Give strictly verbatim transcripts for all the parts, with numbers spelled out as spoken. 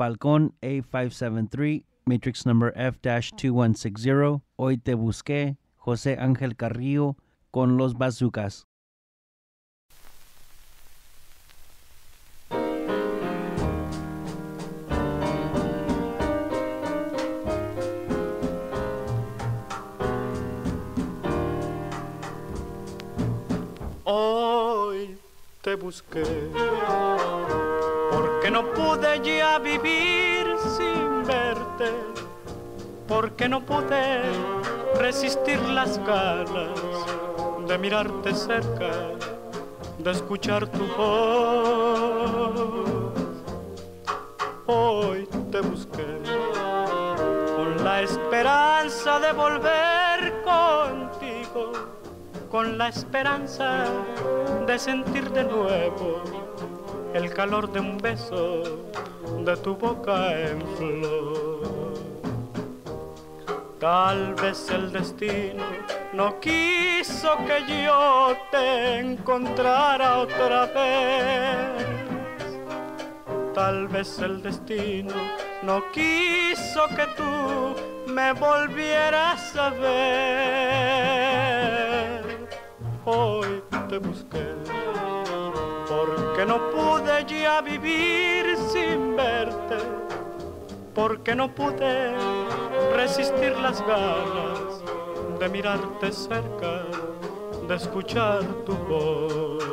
Falcon A cinco siete tres, matrix number F two one six zero, Hoy Te Busque, José Ángel Carrillo, con Los Bazookas. Hoy te busqué porque no pude ya vivir sin verte, porque no pude resistir las ganas de mirarte cerca, de escuchar tu voz. Hoy te busqué con la esperanza de volver contigo, con la esperanza de sentir de nuevo el calor de un beso, de tu boca en flor. Tal vez el destino no quiso que yo te encontrara otra vez. Tal vez el destino no quiso que tú me volvieras a ver. Hoy te busqué porque no pude ya vivir sin verte, porque no pude resistir las ganas de mirarte cerca, de escuchar tu voz.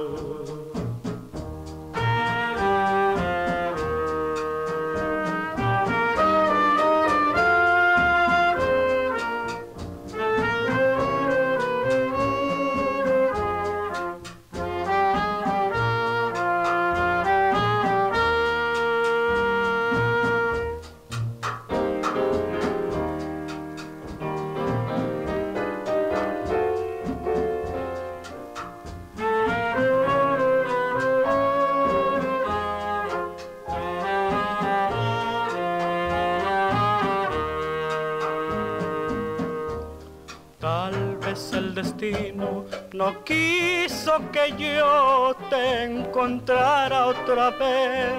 El destino no quiso que yo te encontrara otra vez.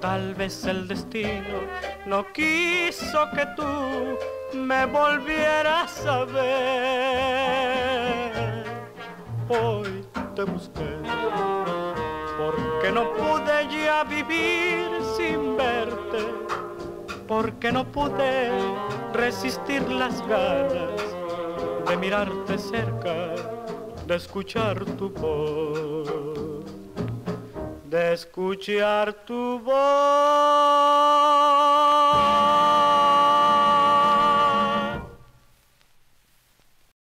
Tal vez el destino no quiso que tú me volvieras a ver. Hoy te busqué porque no pude ya vivir sin verte, porque no pude resistir las ganas de mirarte cerca, de escuchar tu voz, de escuchar tu voz.